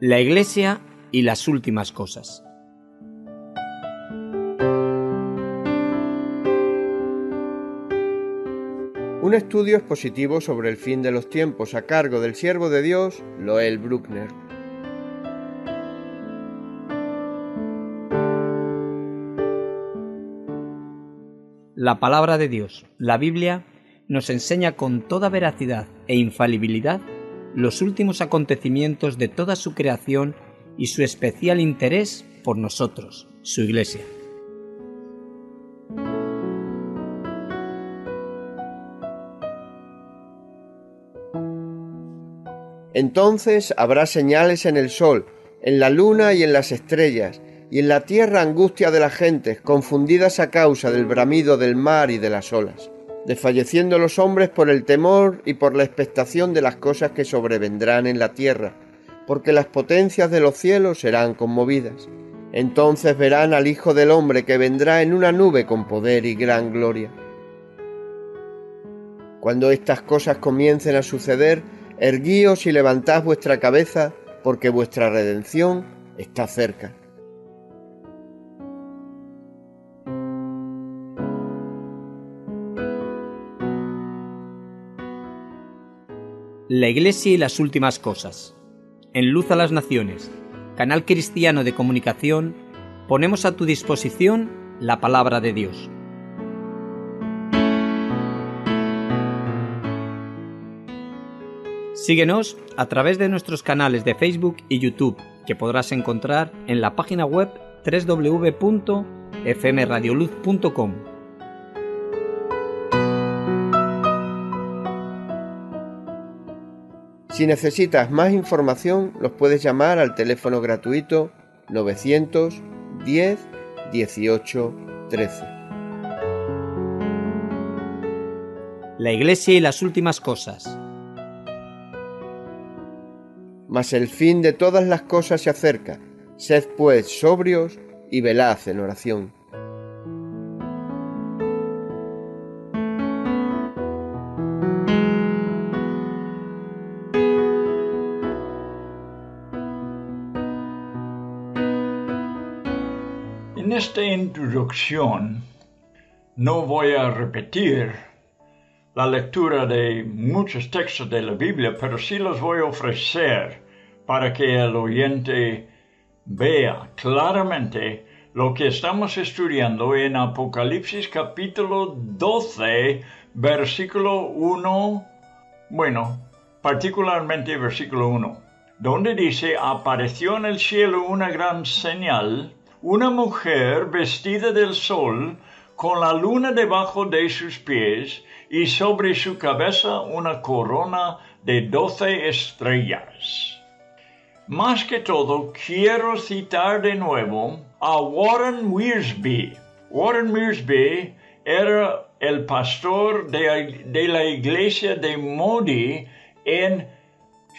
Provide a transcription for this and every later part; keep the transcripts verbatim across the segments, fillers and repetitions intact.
la Iglesia y las últimas cosas. Un estudio expositivo sobre el fin de los tiempos a cargo del siervo de Dios, Lowel Brueckner. La palabra de Dios, la Biblia, nos enseña con toda veracidad e infalibilidad los últimos acontecimientos de toda su creación y su especial interés por nosotros, su Iglesia. Entonces habrá señales en el sol, en la luna y en las estrellas, y en la tierra angustia de las gentes, confundidas a causa del bramido del mar y de las olas, desfalleciendo los hombres por el temor y por la expectación de las cosas que sobrevendrán en la tierra, porque las potencias de los cielos serán conmovidas. Entonces verán al Hijo del Hombre que vendrá en una nube con poder y gran gloria. Cuando estas cosas comiencen a suceder, erguíos y levantad vuestra cabeza, porque vuestra redención está cerca. La Iglesia y las últimas cosas. En Luz a las Naciones, canal cristiano de comunicación, ponemos a tu disposición la palabra de Dios. Síguenos a través de nuestros canales de Facebook y YouTube, que podrás encontrar en la página web doble u doble u doble u punto efe eme radio luz punto com. Si necesitas más información, los puedes llamar al teléfono gratuito nueve diez, dieciocho, trece. La Iglesia y las últimas cosas. Mas el fin de todas las cosas se acerca. Sed pues sobrios y velad en oración. En esta introducción no voy a repetir la lectura de muchos textos de la Biblia, pero sí los voy a ofrecer para que el oyente vea claramente lo que estamos estudiando en Apocalipsis capítulo doce, versículo uno, bueno, particularmente versículo uno, donde dice: apareció en el cielo una gran señal, una mujer vestida del sol, con la luna debajo de sus pies, y sobre su cabeza una corona de doce estrellas. Más que todo, quiero citar de nuevo a Warren Wiersbe. Warren Wiersbe era el pastor de, de la iglesia de Moody en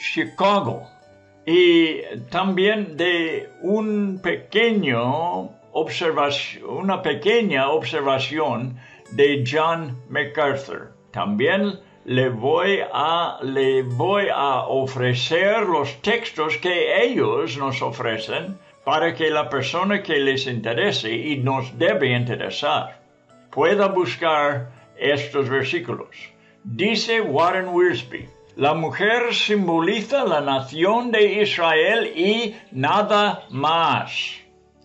Chicago y también de un pequeño observación, una pequeña observación de John MacArthur. También le voy a, le voy a ofrecer los textos que ellos nos ofrecen para que la persona que les interese, y nos debe interesar, pueda buscar estos versículos. Dice Warren Wiersbe: la mujer simboliza la nación de Israel y nada más.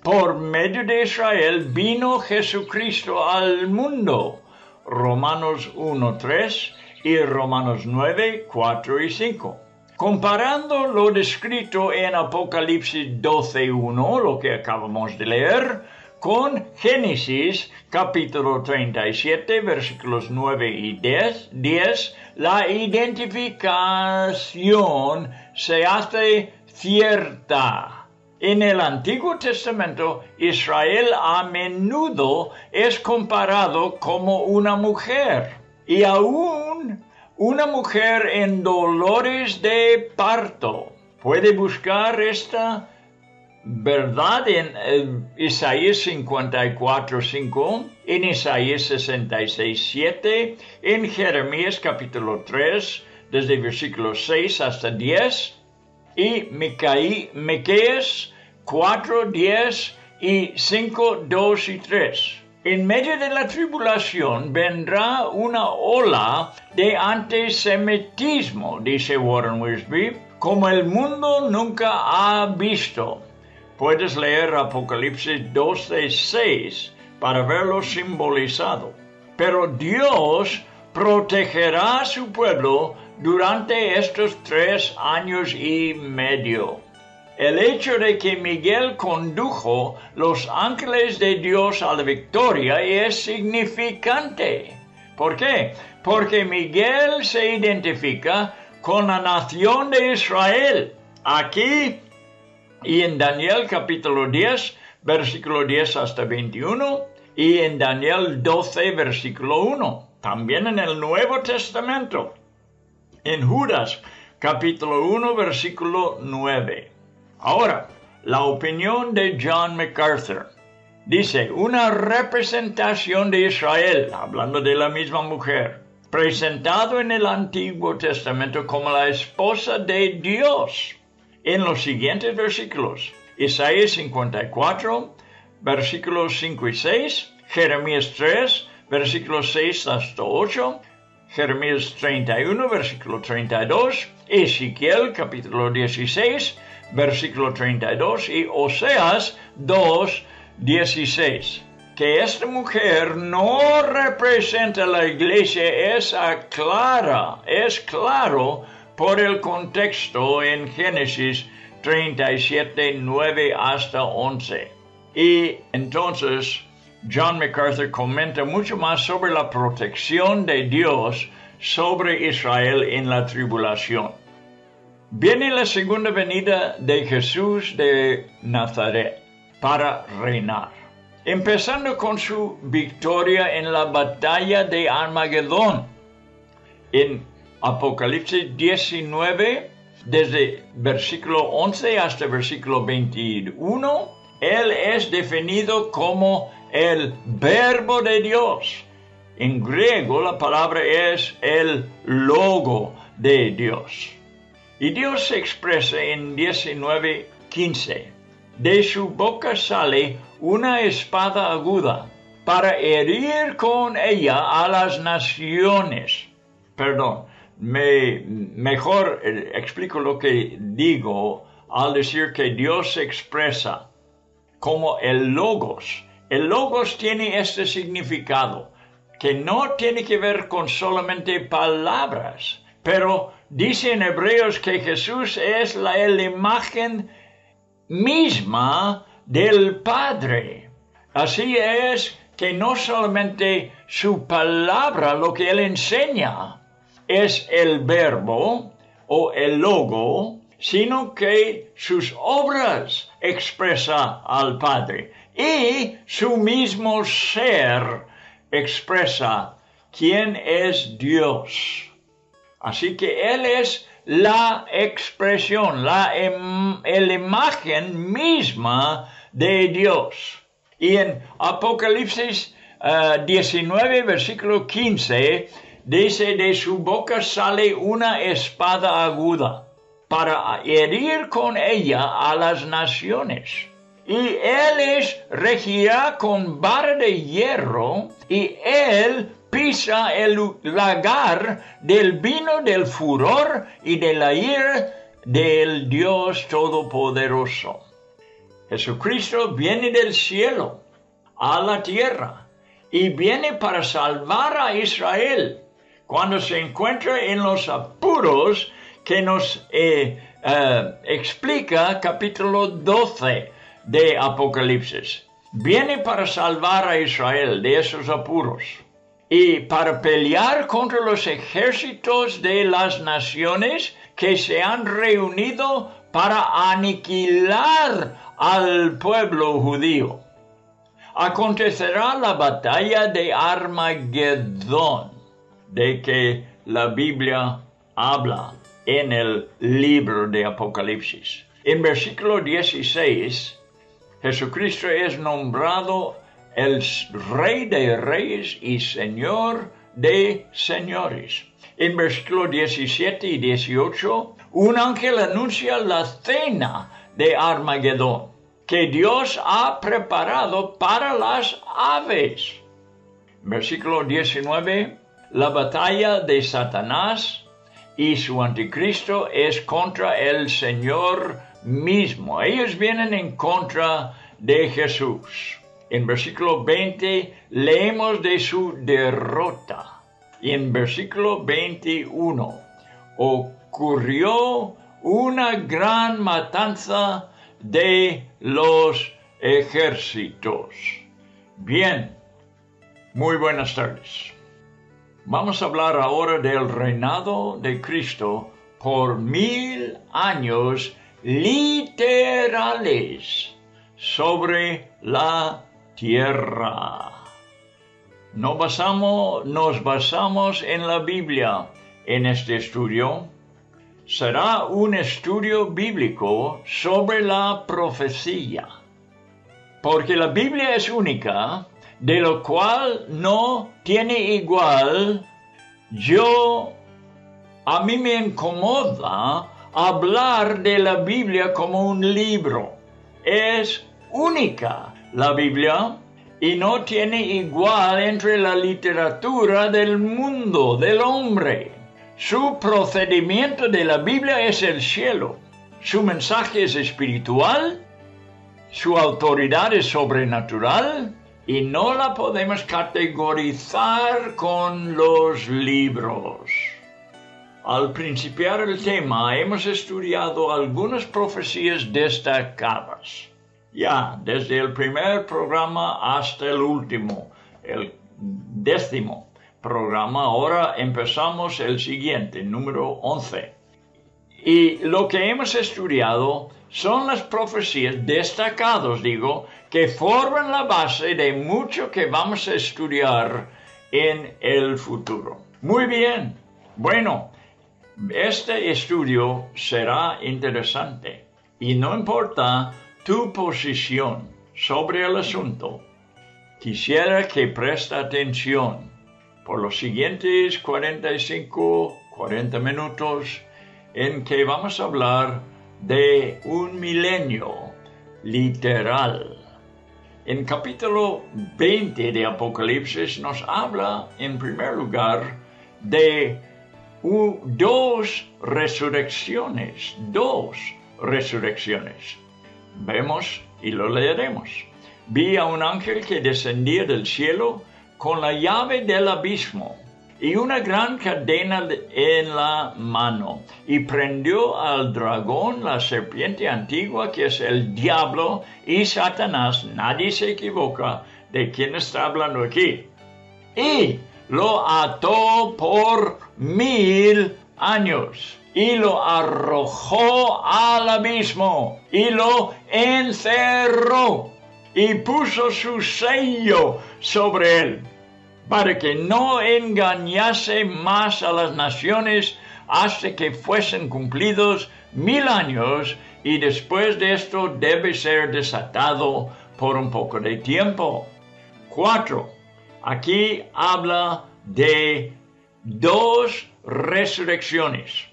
Por medio de Israel vino Jesucristo al mundo, Romanos uno tres y Romanos nueve, cuatro y cinco. Comparando lo descrito en Apocalipsis doce uno, lo que acabamos de leer, con Génesis capítulo treinta y siete, versículos nueve y diez, la identificación se hace cierta. En el Antiguo Testamento, Israel a menudo es comparado como una mujer, y aún una mujer en dolores de parto. Puede buscar esta verdad en eh, Isaías cincuenta y cuatro cinco, en Isaías sesenta y seis siete, en Jeremías capítulo tres, desde versículos seis hasta diez, y Micaí, Miqueas cuatro, diez y cinco, dos y tres. En medio de la tribulación vendrá una ola de antisemitismo, dice Warren Wiersbe, como el mundo nunca ha visto. Puedes leer Apocalipsis doce, seis para verlo simbolizado. Pero Dios protegerá a su pueblo durante estos tres años y medio. El hecho de que Miguel condujo los ángeles de Dios a la victoria es significante. ¿Por qué? Porque Miguel se identifica con la nación de Israel. Aquí y en Daniel capítulo diez, versículo diez hasta veintiuno, y en Daniel doce, versículo uno. También en el Nuevo Testamento, en Judas capítulo uno, versículo nueve. Ahora, la opinión de John MacArthur. Dice, una representación de Israel, hablando de la misma mujer, presentado en el Antiguo Testamento como la esposa de Dios. En los siguientes versículos, Isaías cincuenta y cuatro, versículos cinco y seis, Jeremías tres, versículos seis hasta ocho, Jeremías treinta y uno, versículo treinta y dos, Ezequiel capítulo dieciséis, versículo treinta y dos y Oseas dos, dieciséis. Que esta mujer no representa la iglesia es clara, es claro por el contexto en Génesis treinta y siete, nueve hasta once. Y entonces John MacArthur comenta mucho más sobre la protección de Dios sobre Israel en la tribulación. Viene la segunda venida de Jesús de Nazaret para reinar, empezando con su victoria en la batalla de Armagedón. En Apocalipsis diecinueve, desde versículo once hasta versículo veintiuno, Él es definido como el Verbo de Dios. En griego la palabra es el Logos de Dios. Y Dios se expresa en diecinueve, quince. De su boca sale una espada aguda para herir con ella a las naciones. Perdón, me, mejor explico lo que digo al decir que Dios se expresa como el Logos. El Logos tiene este significado, que no tiene que ver con solamente palabras, pero dice en Hebreos que Jesús es la, la imagen misma del Padre. Así es que no solamente su palabra, lo que Él enseña, es el verbo o el logo, sino que sus obras expresa al Padre y su mismo ser expresa quién es Dios. Así que Él es la expresión, la, im, la imagen misma de Dios. Y en Apocalipsis uh, diecinueve, versículo quince, dice, de su boca sale una espada aguda para herir con ella a las naciones. Y Él es regirá con vara de hierro, y Él pisa el lagar del vino del furor y de la ira del Dios Todopoderoso. Jesucristo viene del cielo a la tierra y viene para salvar a Israel cuando se encuentra en los apuros que nos eh, eh, explica capítulo doce de Apocalipsis. Viene para salvar a Israel de esos apuros y para pelear contra los ejércitos de las naciones que se han reunido para aniquilar al pueblo judío. Acontecerá la batalla de Armagedón, de que la Biblia habla en el libro de Apocalipsis. En versículo dieciséis, Jesucristo es nombrado el Rey de Reyes y Señor de señores. En versículo diecisiete y dieciocho, un ángel anuncia la cena de Armagedón que Dios ha preparado para las aves. Versículo diecinueve, la batalla de Satanás y su anticristo es contra el Señor mismo. Ellos vienen en contra de Jesús. En versículo veinte leemos de su derrota. Y en versículo veintiuno, ocurrió una gran matanza de los ejércitos. Bien, muy buenas tardes. Vamos a hablar ahora del reinado de Cristo por mil años literales sobre la tierra. Nos basamos, nos basamos en la Biblia en este estudio. Será un estudio bíblico sobre la profecía, porque la Biblia es única, de lo cual no tiene igual. Yo, a mí me incomoda hablar de la Biblia como un libro. Es única la Biblia y no tiene igual entre la literatura del mundo, del hombre. Su procedimiento de la Biblia es el cielo. Su mensaje es espiritual. Su autoridad es sobrenatural. Y no la podemos categorizar con los libros. Al principiar el tema, hemos estudiado algunas profecías destacadas. Ya, desde el primer programa hasta el último, el décimo programa. Ahora empezamos el siguiente, número once. Y lo que hemos estudiado son las profecías destacadas, digo, que forman la base de mucho que vamos a estudiar en el futuro. Muy bien. Bueno, este estudio será interesante. Y no importa tu posición sobre el asunto, quisiera que preste atención por los siguientes cuarenta y cinco, cuarenta minutos en que vamos a hablar de un milenio literal. En capítulo veinte de Apocalipsis nos habla en primer lugar de dos resurrecciones, dos resurrecciones. Vemos y lo leeremos. Vi a un ángel que descendía del cielo con la llave del abismo y una gran cadena en la mano, y prendió al dragón, la serpiente antigua, que es el diablo y Satanás. Nadie se equivoca de quién está hablando aquí. Y lo ató por mil años, y lo arrojó al abismo, y lo encerró, y puso su sello sobre él, para que no engañase más a las naciones hasta que fuesen cumplidos mil años, y después de esto debe ser desatado por un poco de tiempo. Cuatro. Aquí habla de dos resurrecciones.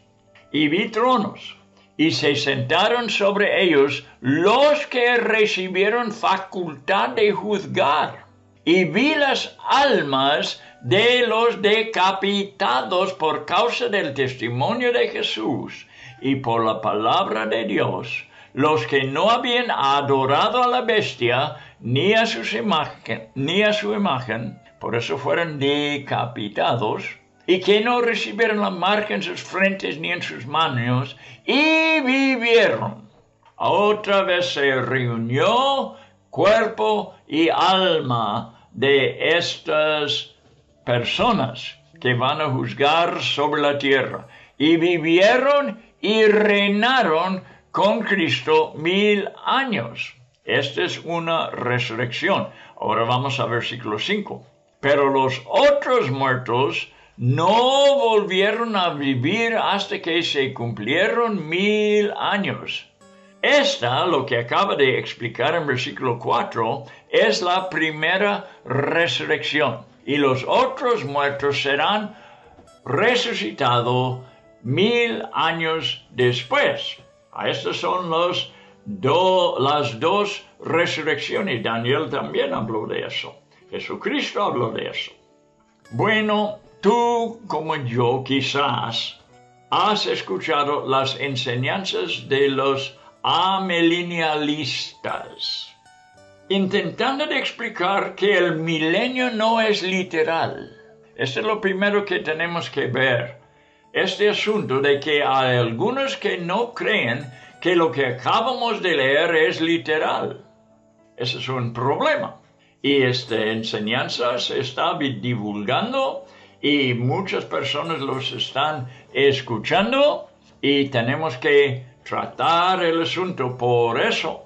Y vi tronos, y se sentaron sobre ellos los que recibieron facultad de juzgar. Y vi las almas de los decapitados por causa del testimonio de Jesús y por la palabra de Dios, los que no habían adorado a la bestia ni a, sus imagen, ni a su imagen, por eso fueron decapitados, y que no recibieron la marca en sus frentes ni en sus manos, y vivieron. Otra vez se reunió cuerpo y alma de estas personas que van a juzgar sobre la tierra. Y vivieron y reinaron con Cristo mil años. Esta es una resurrección. Ahora vamos a versículo cinco. Pero los otros muertos no volvieron a vivir hasta que se cumplieron mil años. Esta, lo que acaba de explicar en versículo cuatro, es la primera resurrección. y los otros muertos serán resucitados mil años después. Estas son los do, las dos resurrecciones. Daniel también habló de eso. Jesucristo habló de eso. Bueno, tú como yo quizás has escuchado las enseñanzas de los amilenialistas, intentando de explicar que el milenio no es literal. Este es lo primero que tenemos que ver. Este asunto de que hay algunos que no creen que lo que acabamos de leer es literal. Ese es un problema. Y esta enseñanza se está divulgando y muchas personas los están escuchando y tenemos que tratar el asunto por eso.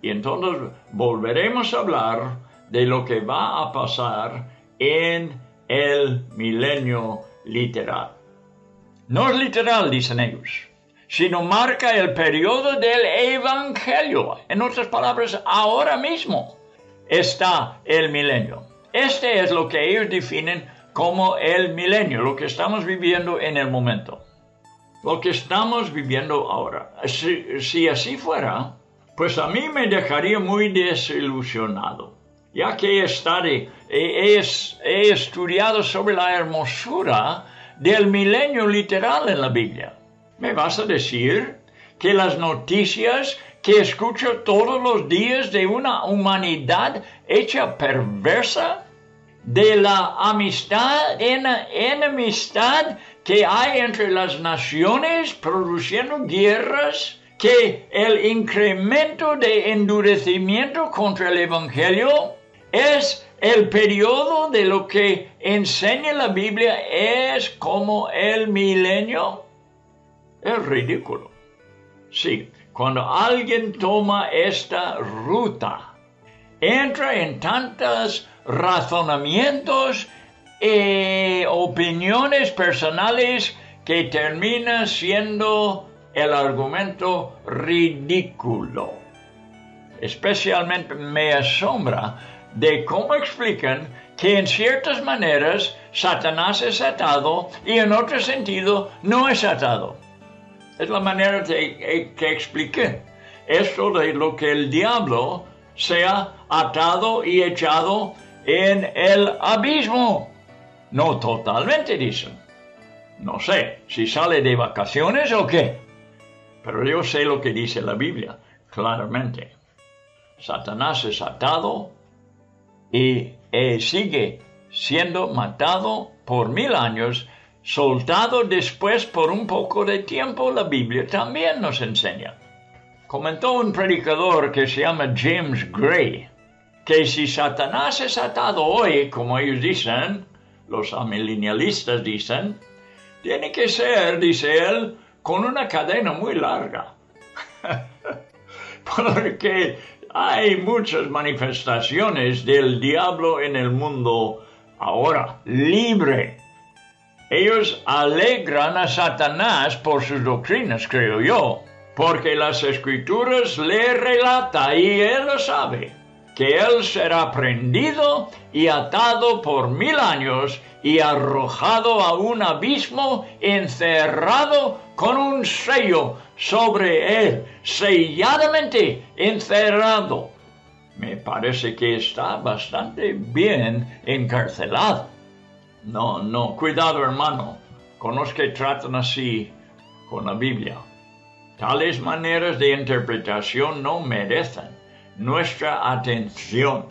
Y entonces volveremos a hablar de lo que va a pasar en el milenio literal. No es literal, dicen ellos, sino marca el periodo del Evangelio. En otras palabras, ahora mismo está el milenio. Este es lo que ellos definen como el milenio, lo que estamos viviendo en el momento, lo que estamos viviendo ahora. Si, si así fuera, pues a mí me dejaría muy desilusionado, ya que estaré, he, he, he estudiado sobre la hermosura del milenio literal en la Biblia. ¿Me vas a decir que las noticias que escucho todos los días de una humanidad hecha perversa, de la amistad en enemistad que hay entre las naciones produciendo guerras, que el incremento de endurecimiento contra el Evangelio es el periodo de lo que enseña la Biblia es como el milenio? Es ridículo. Sí, cuando alguien toma esta ruta, entra en tantos razonamientos e opiniones personales que termina siendo el argumento ridículo. Especialmente me asombra de cómo explican que en ciertas maneras Satanás es atado y en otro sentido no es atado. Es la manera de, que expliqué esto de lo que el diablo sea atado y echado en el abismo. No totalmente, dicen. No sé si sale de vacaciones o qué, pero yo sé lo que dice la Biblia claramente. Satanás es atado y eh, sigue siendo matado por mil años, soltado después por un poco de tiempo. La Biblia también nos enseña. Comentó un predicador que se llama James Gray, que si Satanás es atado hoy, como ellos dicen, los amilenialistas dicen, tiene que ser, dice él, con una cadena muy larga. Porque hay muchas manifestaciones del diablo en el mundo ahora, libre. Ellos alegran a Satanás por sus doctrinas, creo yo, porque las Escrituras le relata, y él lo sabe, que él será prendido y atado por mil años y arrojado a un abismo, encerrado con un sello sobre él, selladamente encerrado. Me parece que está bastante bien encarcelado. No, no, cuidado hermano, con los que tratan así con la Biblia. Tales maneras de interpretación no merecen nuestra atención,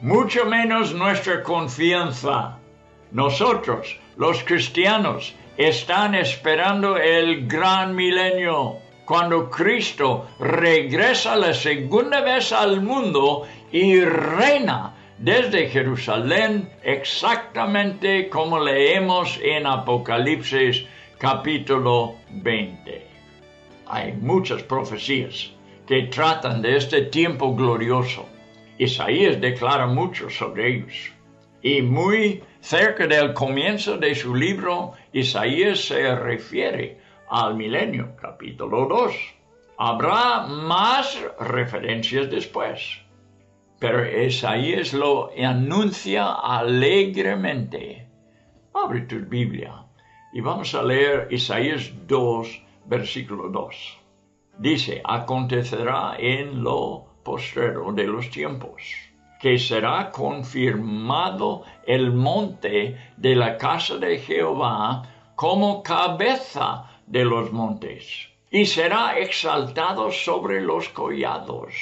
mucho menos nuestra confianza. Nosotros, los cristianos, están esperando el gran milenio, cuando Cristo regresa la segunda vez al mundo y reina desde Jerusalén, exactamente como leemos en Apocalipsis capítulo veinte. Hay muchas profecías que tratan de este tiempo glorioso. Isaías declara mucho sobre ellos. Y muy cerca del comienzo de su libro, Isaías se refiere al milenio, capítulo dos. Habrá más referencias después. pero Isaías lo anuncia alegremente. Abre tu Biblia y vamos a leer Isaías dos, versículo dos. Dice, acontecerá en lo postrero de los tiempos, que será confirmado el monte de la casa de Jehová como cabeza de los montes, y será exaltado sobre los collados,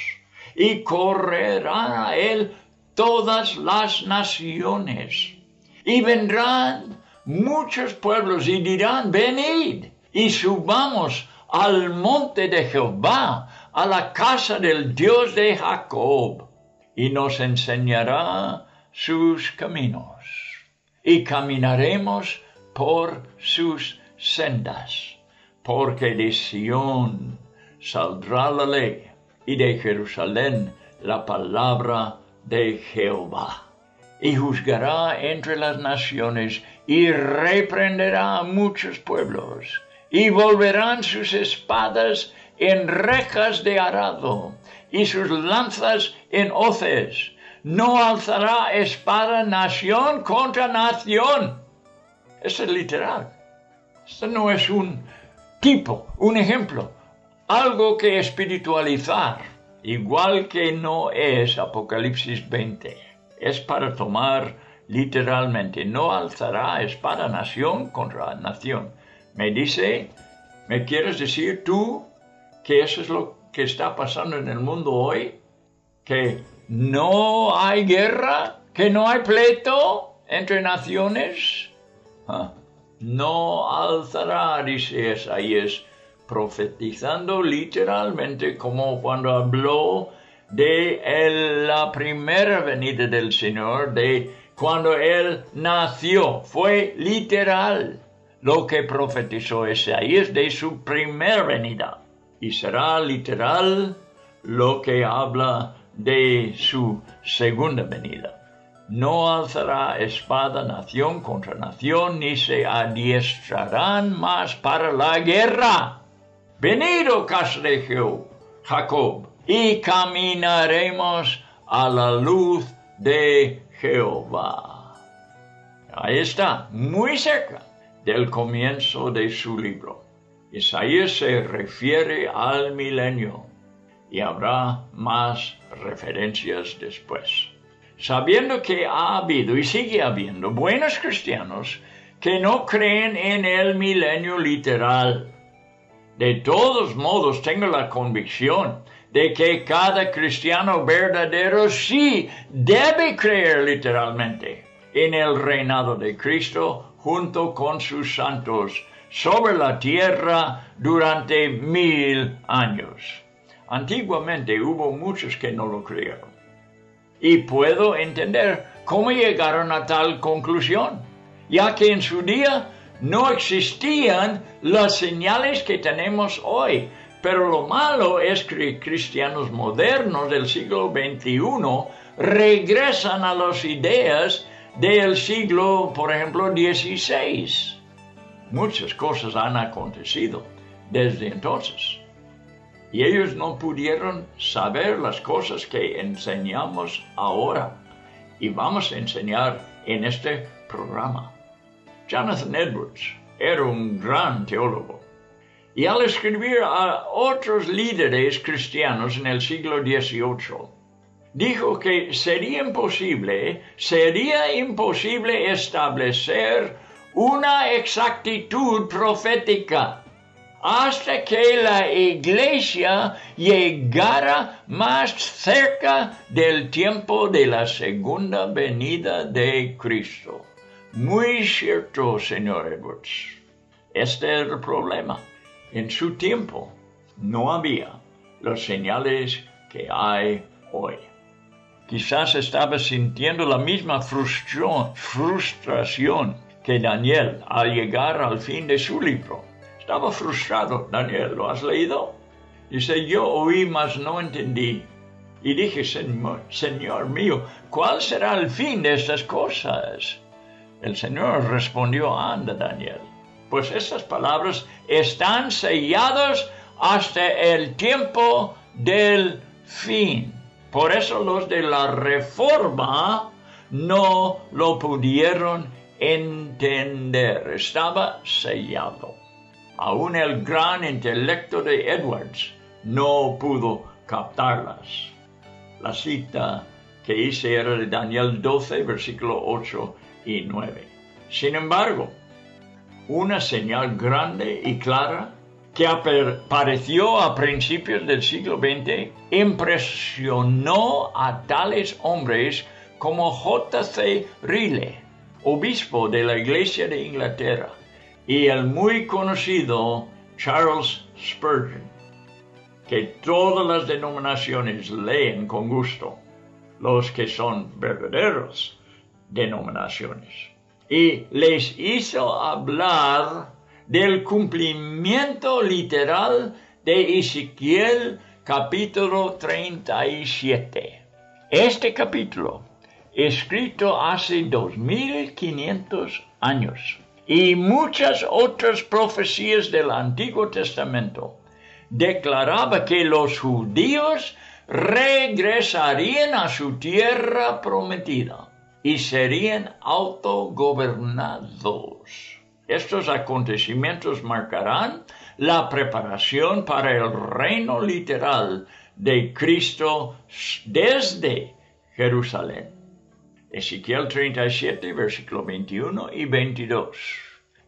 y correrán a él todas las naciones, y vendrán muchos pueblos y dirán, venid, y subamos al monte de Jehová, a la casa del Dios de Jacob, y nos enseñará sus caminos, y caminaremos por sus sendas, porque de Sión saldrá la ley, y de Jerusalén la palabra de Jehová. Y juzgará entre las naciones, y reprenderá a muchos pueblos, y volverán sus espadas en rejas de arado, y sus lanzas en hoces. No alzará espada nación contra nación. Esto es literal. Esto no es un tipo, un ejemplo, algo que espiritualizar, igual que no es Apocalipsis veinte. Es para tomar literalmente. No alzará espada nación contra nación. Me dice, ¿me quieres decir tú que eso es lo que está pasando en el mundo hoy? ¿Que no hay guerra? ¿Que no hay pleito entre naciones? Ah, no alzará, dice Isaías, profetizando literalmente como cuando habló de el, la primera venida del Señor, de cuando Él nació. Fue literal lo que profetizó Isaías de su primera venida. Y será literal lo que habla de su segunda venida. No alzará espada nación contra nación, ni se adiestrarán más para la guerra. Venid, oh casa de Jehová, Jacob, y caminaremos a la luz de Jehová. Ahí está, muy cerca del comienzo de su libro. Isaías se refiere al milenio y habrá más referencias después. Sabiendo que ha habido y sigue habiendo buenos cristianos que no creen en el milenio literal. De todos modos, tengo la convicción de que cada cristiano verdadero sí debe creer literalmente en el reinado de Cristo junto con sus santos sobre la tierra durante mil años. Antiguamente hubo muchos que no lo creyeron. Y puedo entender cómo llegaron a tal conclusión, ya que en su día no existían las señales que tenemos hoy. Pero lo malo es que cristianos modernos del siglo veintiuno regresan a las ideas del siglo, por ejemplo, dieciséis. Muchas cosas han acontecido desde entonces. Y ellos no pudieron saber las cosas que enseñamos ahora. Y vamos a enseñar en este programa. Jonathan Edwards era un gran teólogo. Y al escribir a otros líderes cristianos en el siglo dieciocho, dijo que sería imposible, sería imposible establecer una exactitud profética hasta que la iglesia llegara más cerca del tiempo de la segunda venida de Cristo. Muy cierto, señor Edwards. Este es el problema. En su tiempo no había las señales que hay hoy. Quizás estaba sintiendo la misma frustración que Daniel al llegar al fin de su libro. Estaba frustrado. Daniel, ¿lo has leído? Dice, yo oí, mas no entendí. Y dije, Señor, Señor mío, ¿cuál será el fin de estas cosas? El Señor respondió, anda, Daniel, pues estas palabras están selladas hasta el tiempo del fin. Por eso los de la Reforma no lo pudieron entender. Estaba sellado. Aún el gran intelecto de Edwards no pudo captarlas. La cita que hice era de Daniel doce, versículos ocho y nueve. Sin embargo, una señal grande y clara que apareció a principios del siglo veinte impresionó a tales hombres como J C Ryle, obispo de la Iglesia de Inglaterra, y el muy conocido Charles Spurgeon, que todas las denominaciones leen con gusto, los que son verdaderos denominaciones, y les hizo hablar del cumplimiento literal de Ezequiel capítulo treinta y siete. Este capítulo, escrito hace dos mil quinientos años, y muchas otras profecías del Antiguo Testamento, declaraba que los judíos regresarían a su tierra prometida y serían autogobernados. Estos acontecimientos marcarán la preparación para el reino literal de Cristo desde Jerusalén. Ezequiel treinta y siete, versículos veintiuno y veintidós.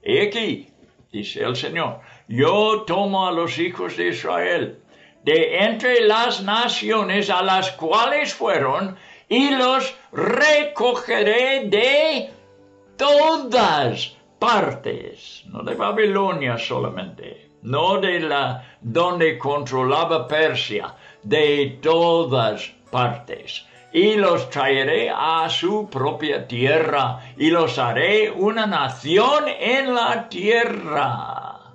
He aquí, dice el Señor, yo tomo a los hijos de Israel de entre las naciones a las cuales fueron, y los recogeré de todas partes, no de Babilonia solamente, no de la donde controlaba Persia, de todas partes, y los traeré a su propia tierra, y los haré una nación en la tierra.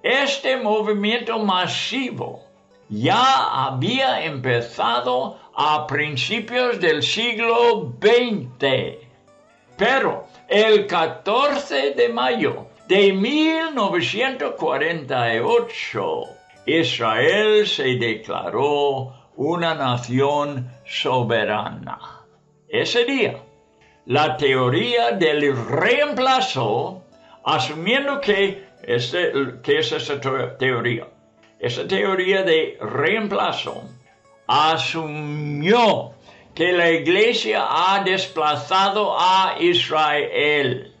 Este movimiento masivo ya había empezado a principios del siglo veinte. Pero el catorce de mayo de mil novecientos cuarenta y ocho, Israel se declaró una nación soberana. Ese día, la teoría del reemplazo, asumiendo que, este, que es esa teoría, esa teoría de reemplazo, asumió que la Iglesia ha desplazado a Israel.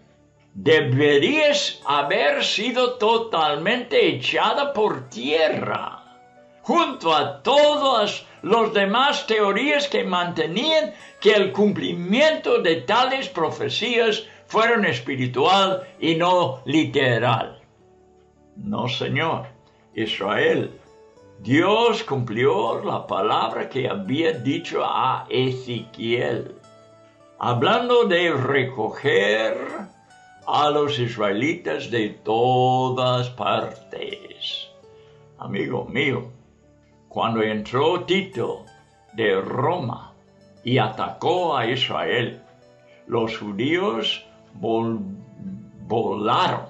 Deberías haber sido totalmente echada por tierra, junto a todas las demás teorías que mantenían que el cumplimiento de tales profecías fueron espiritual y no literal. No, señor. Israel, Dios cumplió la palabra que había dicho a Ezequiel, hablando de recoger a los israelitas de todas partes. Amigo mío, cuando entró Tito de Roma y atacó a Israel, los judíos vol- volaron,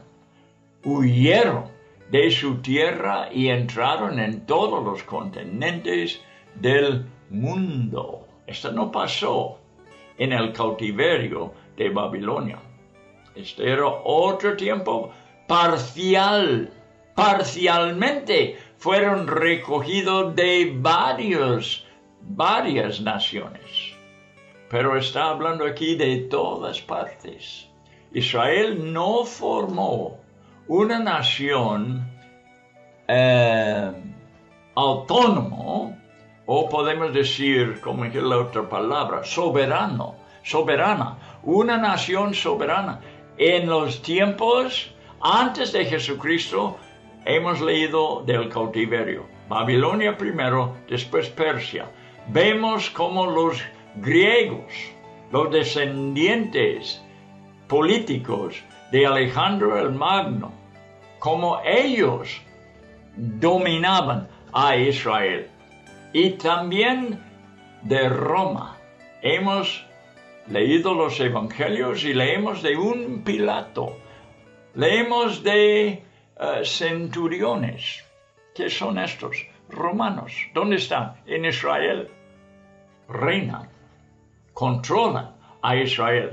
huyeron de su tierra y entraron en todos los continentes del mundo. Esto no pasó en el cautiverio de Babilonia. Este era otro tiempo parcial. Parcialmente fueron recogidos de varios, varias naciones. Pero está hablando aquí de todas partes. Israel no formó una nación eh, autónoma, o podemos decir, como es la otra palabra, soberano, soberana, una nación soberana. En los tiempos antes de Jesucristo hemos leído del cautiverio, Babilonia primero, después Persia. Vemos cómo los griegos, los descendientes políticos de Alejandro el Magno, como ellos dominaban a Israel. Y también de Roma. Hemos leído los evangelios y leemos de un Pilato. Leemos de uh, centuriones. ¿Qué son estos? Romanos. ¿Dónde están? En Israel. reinan, controlan a Israel.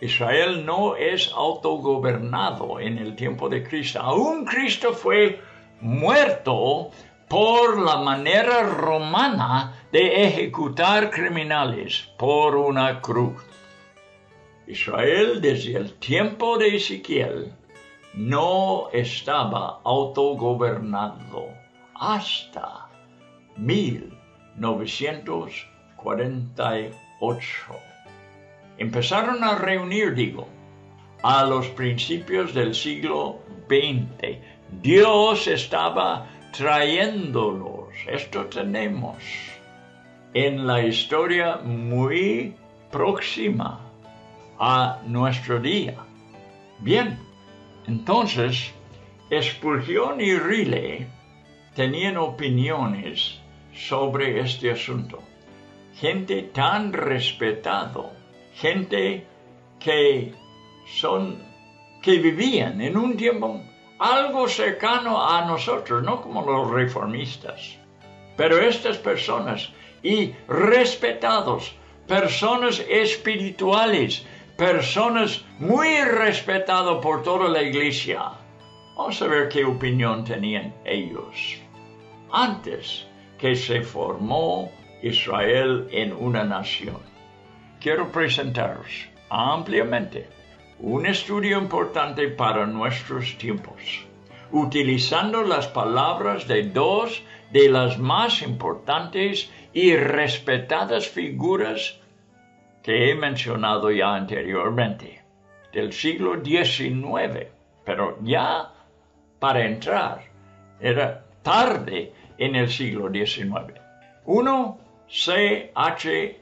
Israel no es autogobernado en el tiempo de Cristo. Aún Cristo fue muerto por la manera romana de ejecutar criminales por una cruz. Israel desde el tiempo de Ezequiel no estaba autogobernado hasta mil novecientos cuarenta y ocho. Empezaron a reunir, digo, a los principios del siglo veinte. Dios estaba trayéndolos. Esto tenemos en la historia muy próxima a nuestro día. Bien, entonces, Spurgeon y Ryle tenían opiniones sobre este asunto. Gente tan respetado, gente que son, que vivían en un tiempo algo cercano a nosotros, no como los reformistas, pero estas personas y respetados, personas espirituales, personas muy respetadas por toda la iglesia. Vamos a ver qué opinión tenían ellos. Antes que se formó Israel en una nación. Quiero presentaros ampliamente un estudio importante para nuestros tiempos, utilizando las palabras de dos de las más importantes y respetadas figuras que he mencionado ya anteriormente, del siglo diecinueve, pero ya para entrar, era tarde en el siglo diecinueve. Uno, C H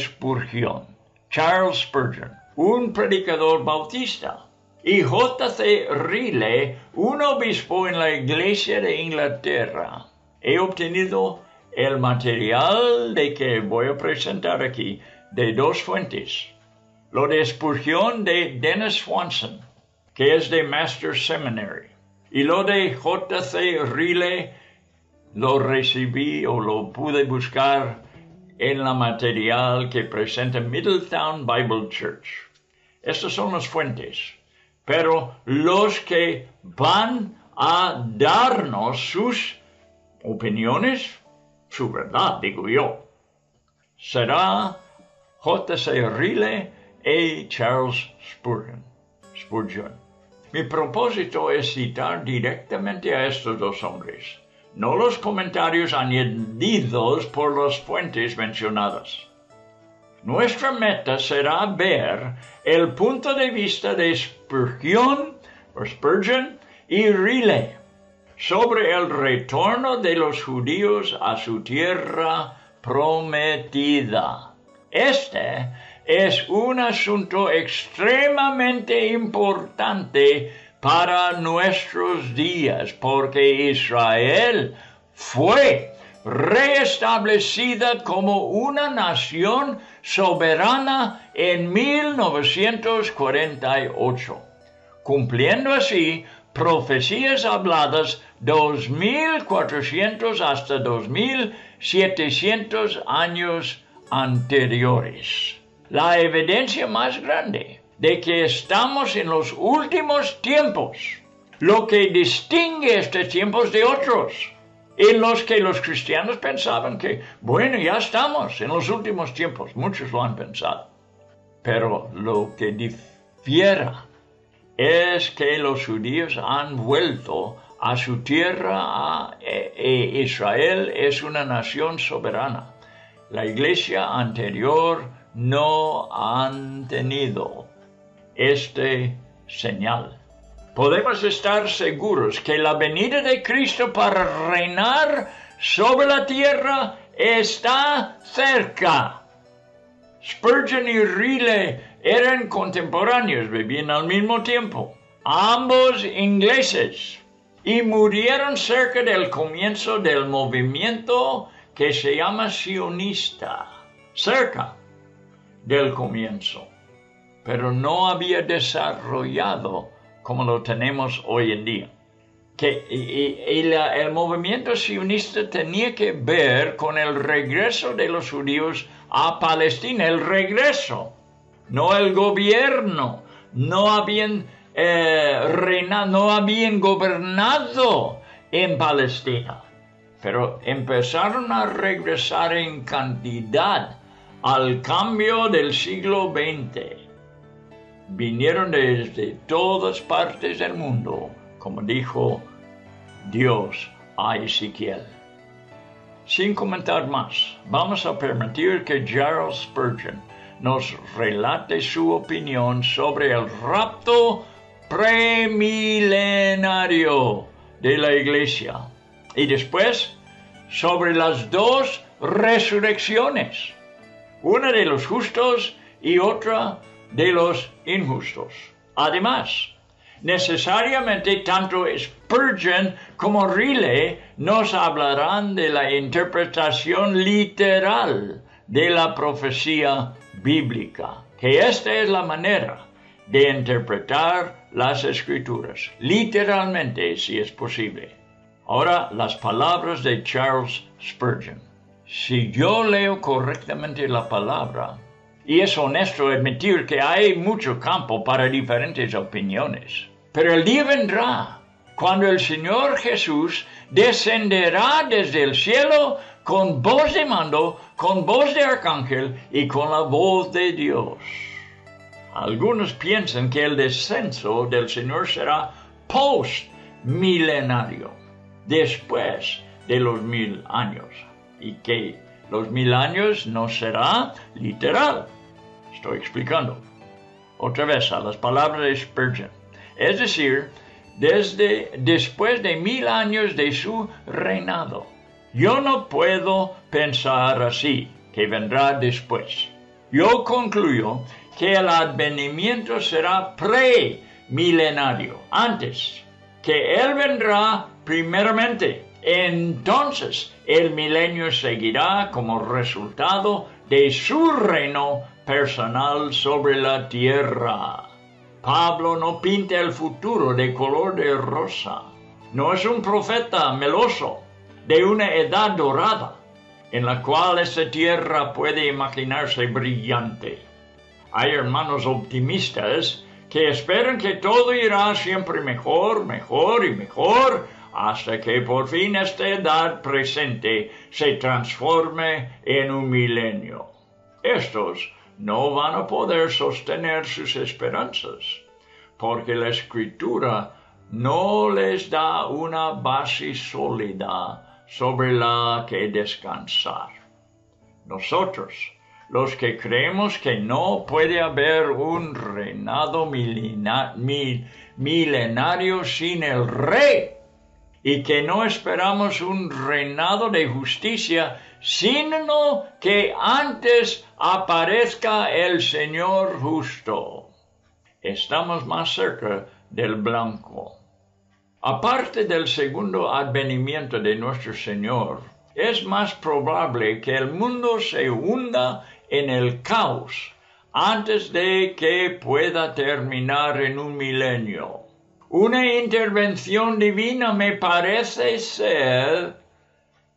Spurgeon, Charles Spurgeon, un predicador bautista, y J C Ryle, un obispo en la Iglesia de Inglaterra. He obtenido el material de que voy a presentar aquí de dos fuentes. Lo de Spurgeon de Dennis Swanson, que es de Master Seminary, y lo de J C Ryle lo recibí o lo pude buscar en la material que presenta Middletown Bible Church. Estas son las fuentes, pero los que van a darnos sus opiniones, su verdad, digo yo, será J C Ryle y Charles Spurgeon. Spurgeon. Mi propósito es citar directamente a estos dos hombres, no los comentarios añadidos por las fuentes mencionadas. Nuestra meta será ver el punto de vista de Spurgeon, o Spurgeon y Ryle sobre el retorno de los judíos a su tierra prometida. Este es un asunto extremadamente importante para nuestros días, porque Israel fue reestablecida como una nación soberana en mil novecientos cuarenta y ocho, cumpliendo así profecías habladas dos mil cuatrocientos hasta dos mil setecientos años anteriores. La evidencia más grande de que estamos en los últimos tiempos, lo que distingue estos tiempos de otros, en los que los cristianos pensaban que, bueno, ya estamos en los últimos tiempos, muchos lo han pensado. Pero lo que difiera es que los judíos han vuelto a su tierra, e Israel es una nación soberana. La iglesia anterior no han tenido este señal. Podemos estar seguros que la venida de Cristo para reinar sobre la tierra está cerca. Spurgeon y Ryle eran contemporáneos, vivían al mismo tiempo, ambos ingleses, y murieron cerca del comienzo del movimiento que se llama sionista, cerca del comienzo, pero no había desarrollado como lo tenemos hoy en día. que y, y la, el movimiento sionista tenía que ver con el regreso de los judíos a Palestina, el regreso, no el gobierno. No habían eh, reinado, no habían gobernado en Palestina, pero empezaron a regresar en cantidad al cambio del siglo veinte. Vinieron desde todas partes del mundo, como dijo Dios a Ezequiel. Sin comentar más, vamos a permitir que Charles Spurgeon nos relate su opinión sobre el rapto premilenario de la Iglesia y después sobre las dos resurrecciones, una de los justos y otra de los injustos. Además, necesariamente tanto Spurgeon como Ryle nos hablarán de la interpretación literal de la profecía bíblica, que esta es la manera de interpretar las Escrituras, literalmente, si es posible. Ahora, las palabras de Charles Spurgeon. Si yo leo correctamente la palabra, y es honesto admitir que hay mucho campo para diferentes opiniones, pero el día vendrá cuando el Señor Jesús descenderá desde el cielo con voz de mando, con voz de arcángel y con la voz de Dios. Algunos piensan que el descenso del Señor será postmilenario, después de los mil años, y que los mil años no será literal. Estoy explicando. Otra vez a las palabras de Spurgeon. Es decir, desde después de mil años de su reinado. Yo no puedo pensar así, que vendrá después. Yo concluyo que el advenimiento será premilenario, antes, que Él vendrá primeramente. Entonces, el milenio seguirá como resultado de su reino personal sobre la tierra. Pablo no pinta el futuro de color de rosa. No es un profeta meloso de una edad dorada, en la cual esta tierra puede imaginarse brillante. Hay hermanos optimistas que esperan que todo irá siempre mejor, mejor y mejor, hasta que por fin esta edad presente se transforme en un milenio. Estos no van a poder sostener sus esperanzas, porque la Escritura no les da una base sólida sobre la que descansar. Nosotros, los que creemos que no puede haber un reinado milenario sin el Rey, y que no esperamos un reinado de justicia, sino que antes aparezca el Señor justo, estamos más cerca del blanco. Aparte del segundo advenimiento de nuestro Señor, es más probable que el mundo se hunda en el caos antes de que pueda terminar en un milenio. Una intervención divina me parece ser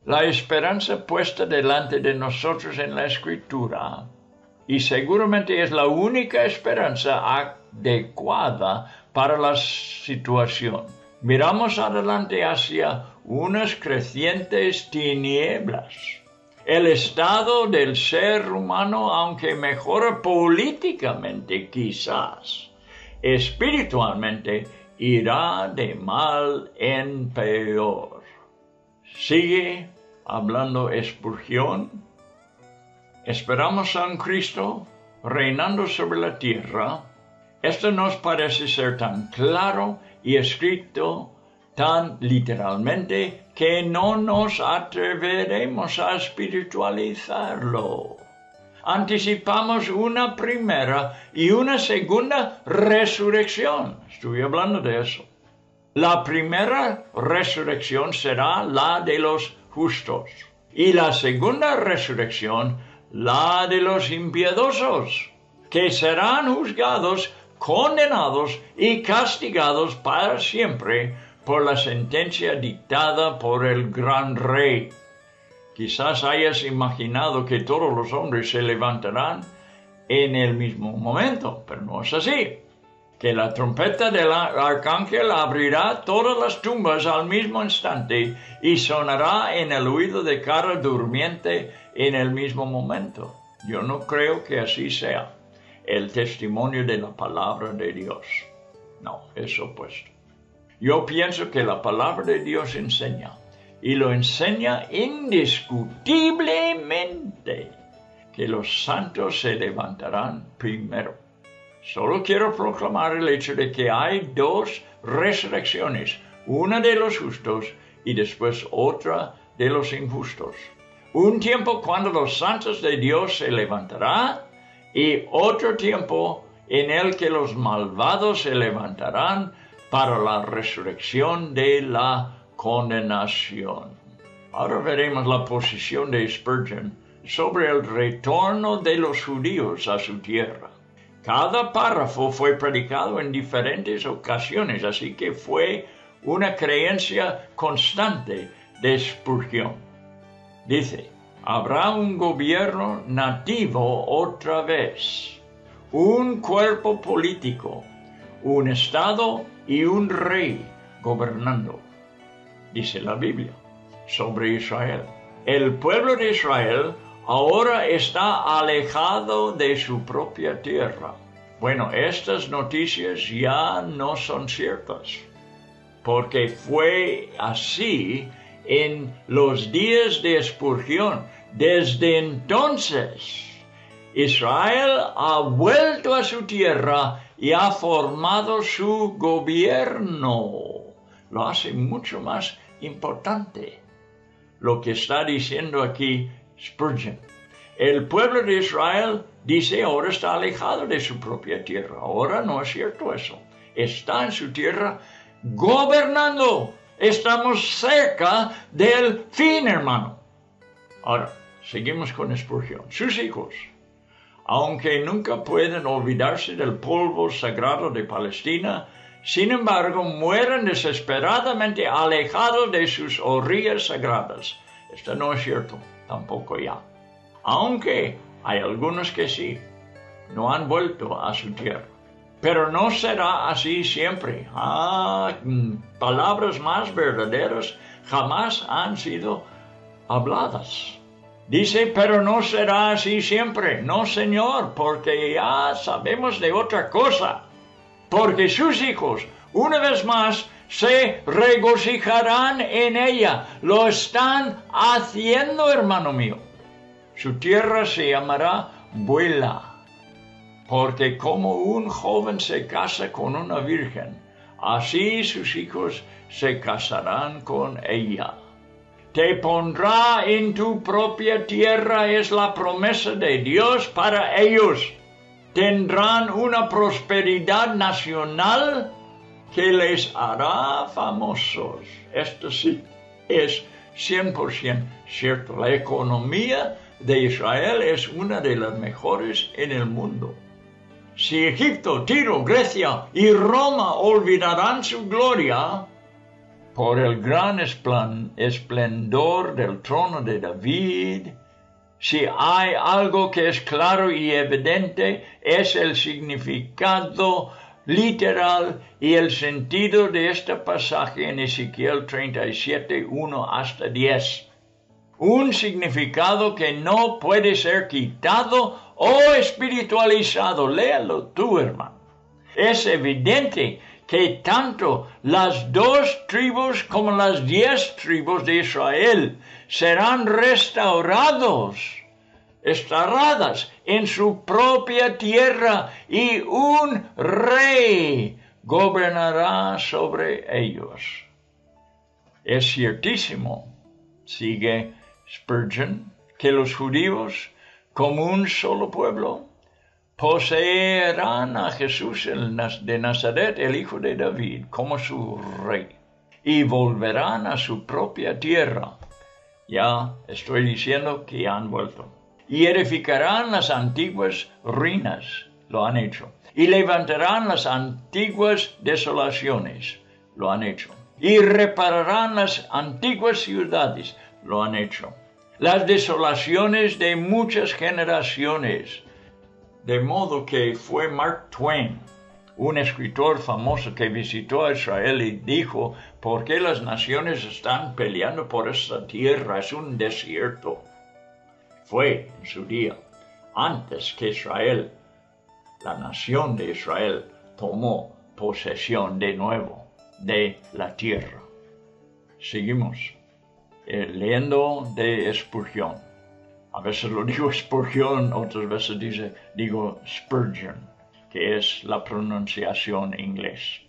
la esperanza puesta delante de nosotros en la Escritura, y seguramente es la única esperanza adecuada para la situación. Miramos adelante hacia unas crecientes tinieblas. El estado del ser humano, aunque mejora políticamente quizás, espiritualmente irá de mal en peor. Sigue hablando Spurgeon. Esperamos a un Cristo reinando sobre la tierra. Esto nos parece ser tan claro y escrito tan literalmente que no nos atreveremos a espiritualizarlo. Anticipamos una primera y una segunda resurrección. Estuve hablando de eso. La primera resurrección será la de los justos y la segunda resurrección la de los impiedosos, que serán juzgados, condenados y castigados para siempre por la sentencia dictada por el gran rey. Quizás hayas imaginado que todos los hombres se levantarán en el mismo momento, pero no es así. Que la trompeta del arcángel abrirá todas las tumbas al mismo instante y sonará en el oído de cada durmiente en el mismo momento. Yo no creo que así sea el testimonio de la palabra de Dios. No, es opuesto. Yo pienso que la palabra de Dios enseña, y lo enseña indiscutiblemente, que los santos se levantarán primero. Solo quiero proclamar el hecho de que hay dos resurrecciones, una de los justos y después otra de los injustos. Un tiempo cuando los santos de Dios se levantarán y otro tiempo en el que los malvados se levantarán para la resurrección de la condenación. Ahora veremos la posición de Spurgeon sobre el retorno de los judíos a su tierra. Cada párrafo fue predicado en diferentes ocasiones, así que fue una creencia constante de Spurgeon. Dice, habrá un gobierno nativo otra vez, un cuerpo político, un estado y un rey gobernando, dice la Biblia, sobre Israel. El pueblo de Israel ahora está alejado de su propia tierra. Bueno, estas noticias ya no son ciertas, porque fue así en los días de Spurgeon. Desde entonces, Israel ha vuelto a su tierra y ha formado su gobierno. Lo hace mucho más importante lo que está diciendo aquí Spurgeon. El pueblo de Israel, dice, ahora está alejado de su propia tierra. Ahora no es cierto eso. Está en su tierra gobernando. Estamos cerca del fin, hermano. Ahora, seguimos con Spurgeon. Sus hijos, aunque nunca pueden olvidarse del polvo sagrado de Palestina, sin embargo, mueren desesperadamente alejados de sus orillas sagradas. Esto no es cierto, tampoco ya. Aunque hay algunos que sí, no han vuelto a su tierra. Pero no será así siempre. Ah, palabras más verdaderas jamás han sido habladas. Dice, pero no será así siempre. No, Señor, porque ya sabemos de otra cosa. Porque sus hijos, una vez más, se regocijarán en ella. Lo están haciendo, hermano mío. Su tierra se llamará Beulah, porque como un joven se casa con una virgen, así sus hijos se casarán con ella. Te pondrá en tu propia tierra, es la promesa de Dios para ellos. Tendrán una prosperidad nacional que les hará famosos. Esto sí es cien por ciento cierto. La economía de Israel es una de las mejores en el mundo. Si Egipto, Tiro, Grecia y Roma olvidarán su gloria por el gran esplendor del trono de David, si hay algo que es claro y evidente, es el significado literal y el sentido de este pasaje en Ezequiel treinta y siete, uno hasta diez. Un significado que no puede ser quitado o espiritualizado. Léalo tú, hermano. Es evidente que tanto las dos tribus como las diez tribus de Israel serán restaurados, restauradas en su propia tierra, y un rey gobernará sobre ellos. Es ciertísimo, sigue Spurgeon, que los judíos, como un solo pueblo, poseerán a Jesús de Nazaret, el hijo de David, como su rey, y volverán a su propia tierra. Ya estoy diciendo que han vuelto. Y edificarán las antiguas ruinas, lo han hecho. Y levantarán las antiguas desolaciones, lo han hecho. y repararán las antiguas ciudades. Lo han hecho. Las desolaciones de muchas generaciones. De modo que fue Mark Twain, un escritor famoso que visitó a Israel y dijo, ¿por qué las naciones están peleando por esta tierra? Es un desierto. Fue en su día, antes que Israel, la nación de Israel, tomó posesión de nuevo de la tierra. Seguimos leyendo de Spurgeon. A veces lo digo Spurgeon, otras veces dice, digo Spurgeon, que es la pronunciación inglés.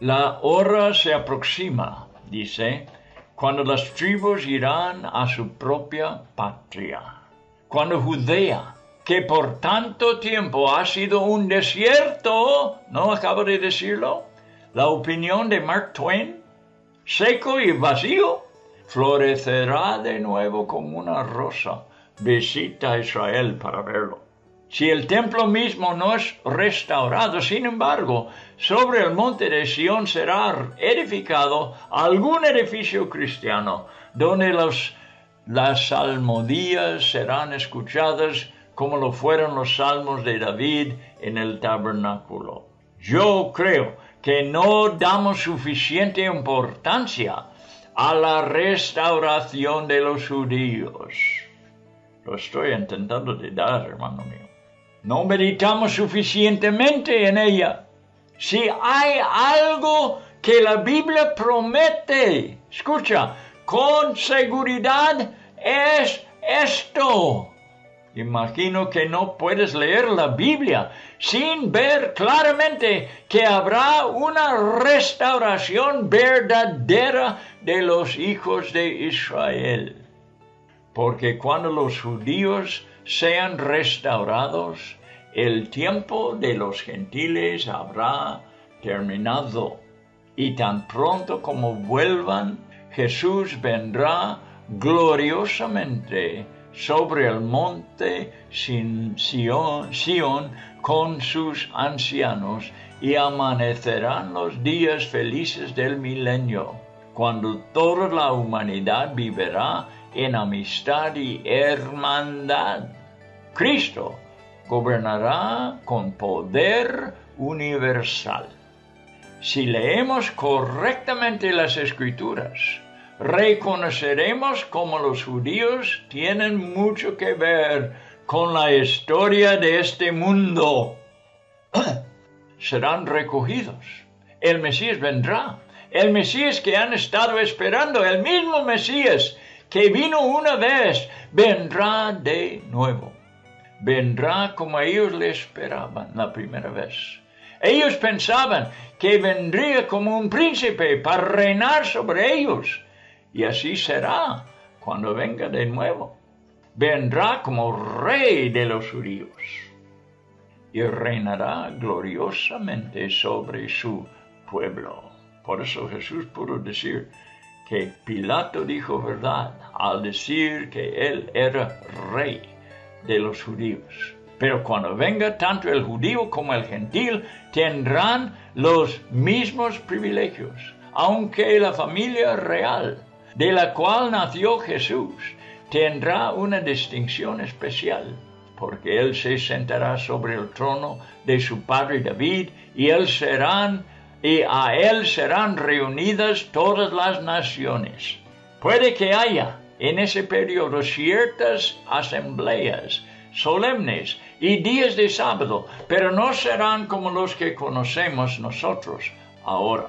La hora se aproxima, dice, cuando las tribus irán a su propia patria. Cuando Judea, que por tanto tiempo ha sido un desierto, ¿no acabo de decirlo? La opinión de Mark Twain, seco y vacío, florecerá de nuevo como una rosa. Visita a Israel para verlo. Si el templo mismo no es restaurado, sin embargo, sobre el monte de Sión será edificado algún edificio cristiano, donde los, las salmodías serán escuchadas como lo fueron los salmos de David en el tabernáculo. Yo creo que no damos suficiente importancia a la restauración de los judíos. Lo estoy intentando de dar, hermano mío. No meditamos suficientemente en ella. Si hay algo que la Biblia promete, escucha, con seguridad es esto. Imagino que no puedes leer la Biblia sin ver claramente que habrá una restauración verdadera de los hijos de Israel. Porque cuando los judíos sean restaurados, el tiempo de los gentiles habrá terminado. Y tan pronto como vuelvan, Jesús vendrá gloriosamente sobre el monte Sión con sus ancianos, y amanecerán los días felices del milenio, cuando toda la humanidad vivirá en amistad y hermandad. Cristo gobernará con poder universal. Si leemos correctamente las Escrituras, reconoceremos cómo los judíos tienen mucho que ver con la historia de este mundo. Serán recogidos. El Mesías vendrá. El Mesías que han estado esperando, el mismo Mesías que vino una vez, vendrá de nuevo. Vendrá como ellos le esperaban la primera vez. Ellos pensaban que vendría como un príncipe para reinar sobre ellos. Y así será cuando venga de nuevo. Vendrá como rey de los judíos y reinará gloriosamente sobre su pueblo. Por eso Jesús pudo decir que Pilato dijo verdad al decir que él era rey de los judíos. Pero cuando venga, tanto el judío como el gentil tendrán los mismos privilegios, aunque la familia real de la cual nació Jesús tendrá una distinción especial, porque Él se sentará sobre el trono de su padre David, y, él serán, y a Él serán reunidas todas las naciones. Puede que haya en ese periodo ciertas asambleas solemnes y días de sábado, pero no serán como los que conocemos nosotros ahora.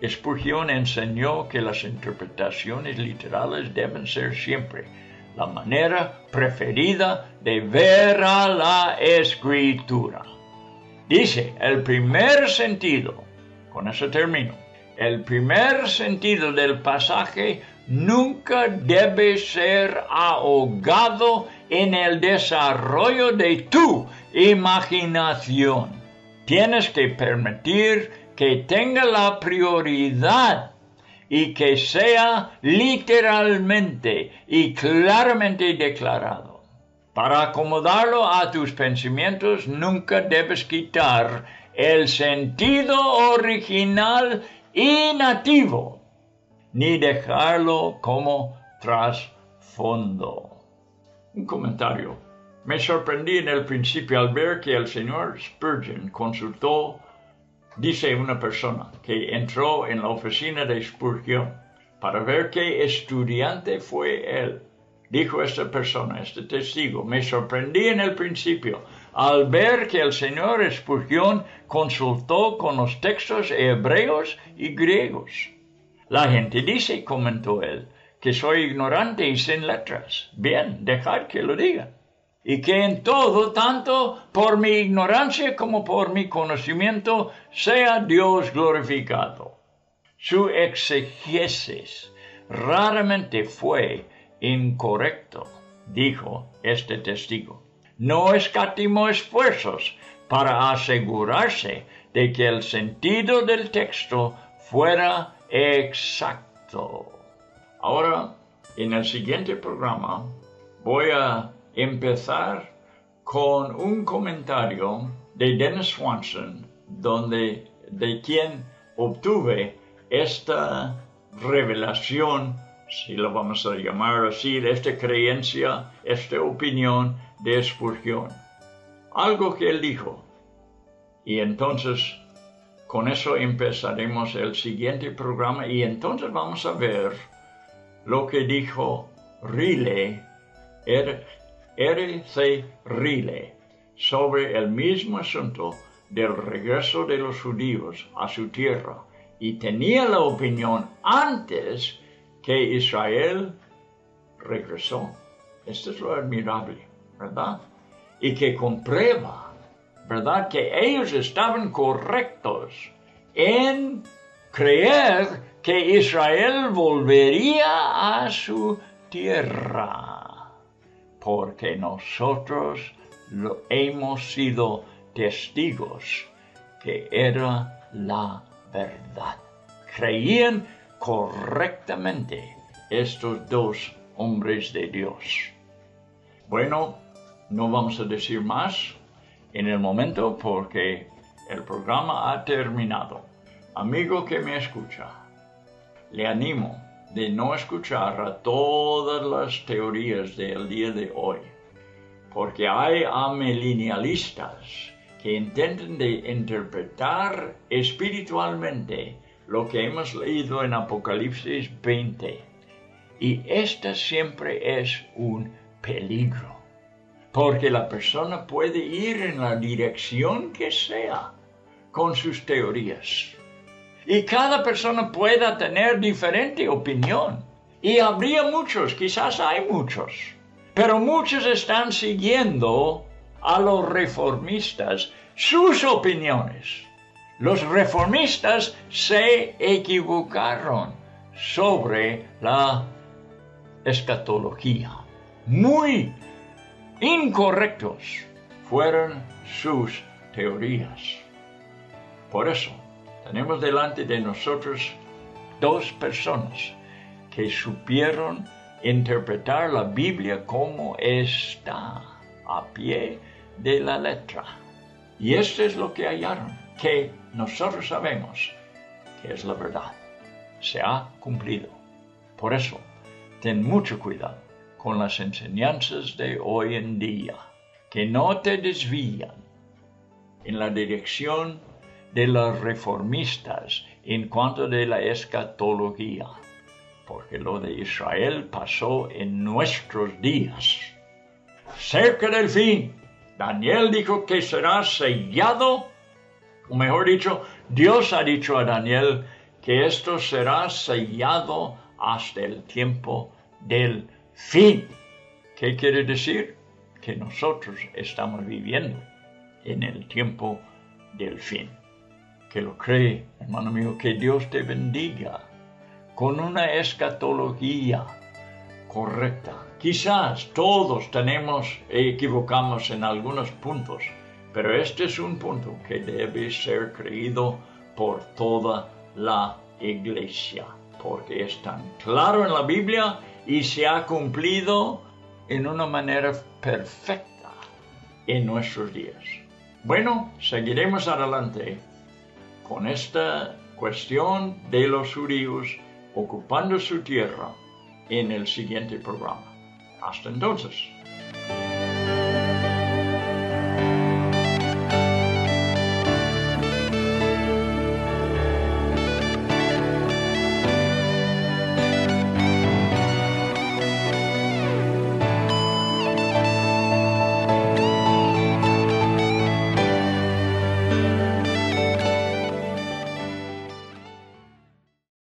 Spurgeon enseñó que las interpretaciones literales deben ser siempre la manera preferida de ver a la Escritura. Dice, el primer sentido, con eso termino, el primer sentido del pasaje nunca debe ser ahogado en el desarrollo de tu imaginación. Tienes que permitir que tenga la prioridad y que sea literalmente y claramente declarado. Para acomodarlo a tus pensamientos, nunca debes quitar el sentido original inactivo, ni dejarlo como trasfondo. Un comentario. Me sorprendí en el principio al ver que el señor Spurgeon consultó, dice una persona, que entró en la oficina de Spurgeon para ver qué estudiante fue él. Dijo esta persona, este testigo, me sorprendí en el principio al ver que el señor Spurgeon consultó con los textos hebreos y griegos. La gente dice, comentó él, que soy ignorante y sin letras. Bien, dejad que lo diga. Y que en todo, tanto por mi ignorancia como por mi conocimiento, sea Dios glorificado. Su exegesis raramente fue incorrecto, dijo este testigo. No escatimó esfuerzos para asegurarse de que el sentido del texto fuera exacto. Ahora, en el siguiente programa, voy a empezar con un comentario de Dennis Swanson, donde, de quien obtuve esta revelación, si lo vamos a llamar así, esta creencia, esta opinión de Spurgeon. Algo que él dijo. Y entonces, con eso empezaremos el siguiente programa y entonces vamos a ver lo que dijo Ryle, R C Ryle, sobre el mismo asunto del regreso de los judíos a su tierra. Y tenía la opinión antes que Israel regresó. Esto es lo admirable, ¿verdad? Y que comprueba, ¿verdad?, que ellos estaban correctos en creer que Israel volvería a su tierra, porque nosotros lo hemos sido testigos que era la verdad. Creían correctamente estos dos hombres de Dios. Bueno, no vamos a decir más en el momento porque el programa ha terminado. Amigo que me escucha, le animo de no escuchar a todas las teorías del día de hoy, porque hay amilenialistas que intentan de interpretar espiritualmente lo que hemos leído en Apocalipsis veinte. Y esta siempre es un peligro, porque la persona puede ir en la dirección que sea con sus teorías. Y cada persona pueda tener diferente opinión. Y habría muchos, quizás hay muchos, pero muchos están siguiendo a los reformistas sus opiniones. Los reformistas se equivocaron sobre la escatología. Muy incorrectos fueron sus teorías. Por eso, tenemos delante de nosotros dos personas que supieron interpretar la Biblia como está, a pie de la letra. Y esto es lo que hallaron, que nosotros sabemos que es la verdad. Se ha cumplido. Por eso, ten mucho cuidado con las enseñanzas de hoy en día, que no te desvían en la dirección de los reformistas en cuanto de la escatología, porque lo de Israel pasó en nuestros días. Cerca del fin, Daniel dijo que será sellado, o mejor dicho, Dios ha dicho a Daniel que esto será sellado hasta el tiempo del fin. ¿Qué quiere decir? Que nosotros estamos viviendo en el tiempo del fin. Que lo cree, hermano mío, que Dios te bendiga con una escatología correcta. Quizás todos tenemos e equivocamos en algunos puntos, pero este es un punto que debe ser creído por toda la iglesia, porque es tan claro en la Biblia y se ha cumplido en una manera perfecta en nuestros días. Bueno, seguiremos adelante con esta cuestión de los judíos ocupando su tierra en el siguiente programa. Hasta entonces.